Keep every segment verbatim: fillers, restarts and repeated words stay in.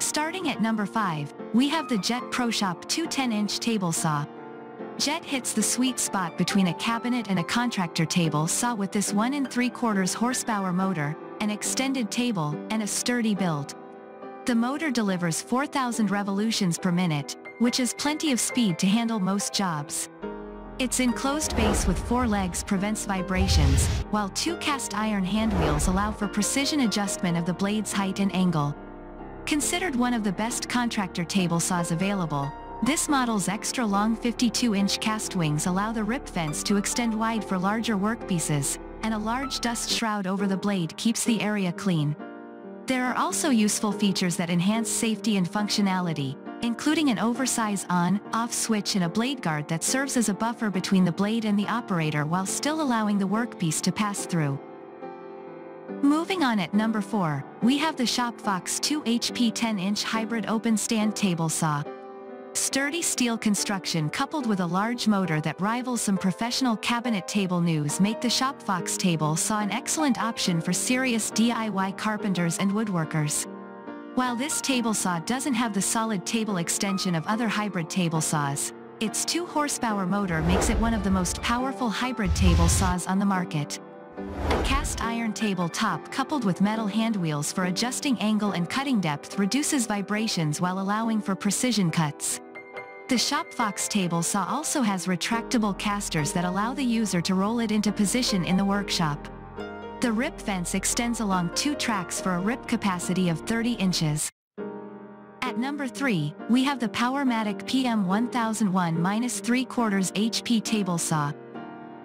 Starting at number five, we have the Jet ProShop two ten inch table saw. Jet hits the sweet spot between a cabinet and a contractor table saw with this one and three quarters horsepower motor, an extended table, and a sturdy build. The motor delivers four thousand revolutions per minute, which is plenty of speed to handle most jobs. Its enclosed base with four legs prevents vibrations, while two cast iron handwheels allow for precision adjustment of the blade's height and angle. Considered one of the best contractor table saws available, this model's extra-long fifty-two inch cast wings allow the rip fence to extend wide for larger workpieces, and a large dust shroud over the blade keeps the area clean. There are also useful features that enhance safety and functionality, including an oversize on-off switch and a blade guard that serves as a buffer between the blade and the operator while still allowing the workpiece to pass through. Moving on, at number four, we have the Shop Fox two H P ten inch hybrid open stand table saw. Sturdy steel construction coupled with a large motor that rivals some professional cabinet table saws make the Shop Fox table saw an excellent option for serious D I Y carpenters and woodworkers. While this table saw doesn't have the solid table extension of other hybrid table saws, its two horsepower motor makes it one of the most powerful hybrid table saws on the market. A cast iron table top coupled with metal handwheels for adjusting angle and cutting depth reduces vibrations while allowing for precision cuts. The Shop Fox table saw also has retractable casters that allow the user to roll it into position in the workshop. The rip fence extends along two tracks for a rip capacity of thirty inches. At number three, we have the Powermatic P M one thousand one three quarters H P table saw.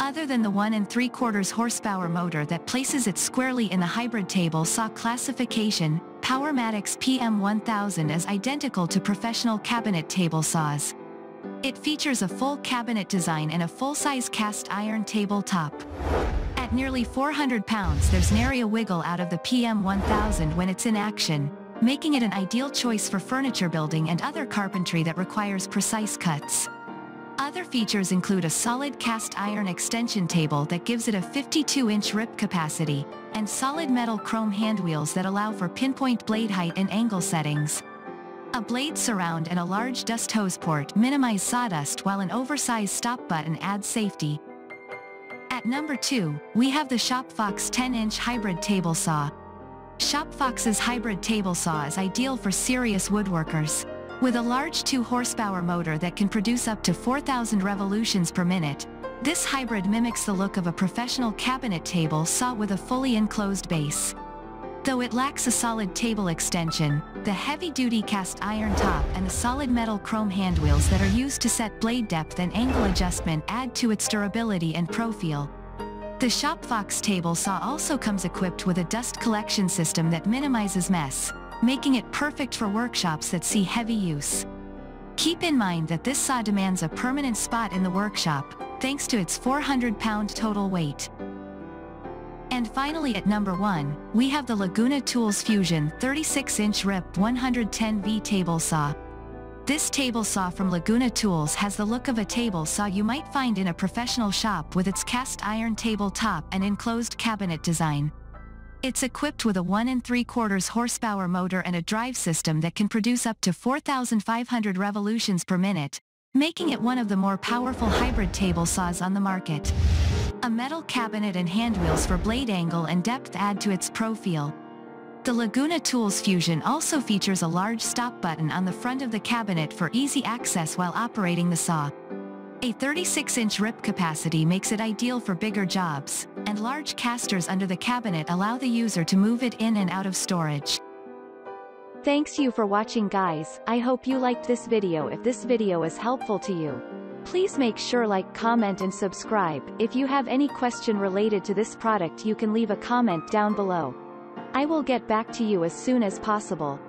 Other than the one and three quarters horsepower motor that places it squarely in the hybrid table saw classification, Powermatic's P M one thousand is identical to professional cabinet table saws. It features a full cabinet design and a full-size cast iron table top. At nearly four hundred pounds, there's nary a wiggle out of the P M one thousand when it's in action, making it an ideal choice for furniture building and other carpentry that requires precise cuts. Other features include a solid cast iron extension table that gives it a fifty-two inch rip capacity, and solid metal chrome handwheels that allow for pinpoint blade height and angle settings. A blade surround and a large dust hose port minimize sawdust, while an oversized stop button adds safety. At number two, we have the Shop Fox ten inch hybrid table saw. Shop Fox's hybrid table saw is ideal for serious woodworkers. With a large two horsepower motor that can produce up to four thousand revolutions per minute, this hybrid mimics the look of a professional cabinet table saw with a fully enclosed base. Though it lacks a solid table extension, the heavy-duty cast iron top and the solid metal chrome handwheels that are used to set blade depth and angle adjustment add to its durability and profile. The Shop Fox table saw also comes equipped with a dust collection system that minimizes mess, making it perfect for workshops that see heavy use. Keep in mind that this saw demands a permanent spot in the workshop, thanks to its four hundred pound total weight. And finally, at number one, we have the Laguna Tools Fusion thirty-six inch R I P one ten V table saw. This table saw from Laguna Tools has the look of a table saw you might find in a professional shop, with its cast iron table top and enclosed cabinet design. It's equipped with a one and three quarters horsepower motor and a drive system that can produce up to four thousand five hundred revolutions per minute, making it one of the more powerful hybrid table saws on the market. A metal cabinet and handwheels for blade angle and depth add to its profile. The Laguna Tools Fusion also features a large stop button on the front of the cabinet for easy access while operating the saw. A thirty-six inch rip capacity makes it ideal for bigger jobs, and large casters under the cabinet allow the user to move it in and out of storage. Thanks you for watching guys, I hope you liked this video. If this video is helpful to you, Please make sure like, comment and subscribe. If you have any question related to this product, you can leave a comment down below. I will get back to you as soon as possible.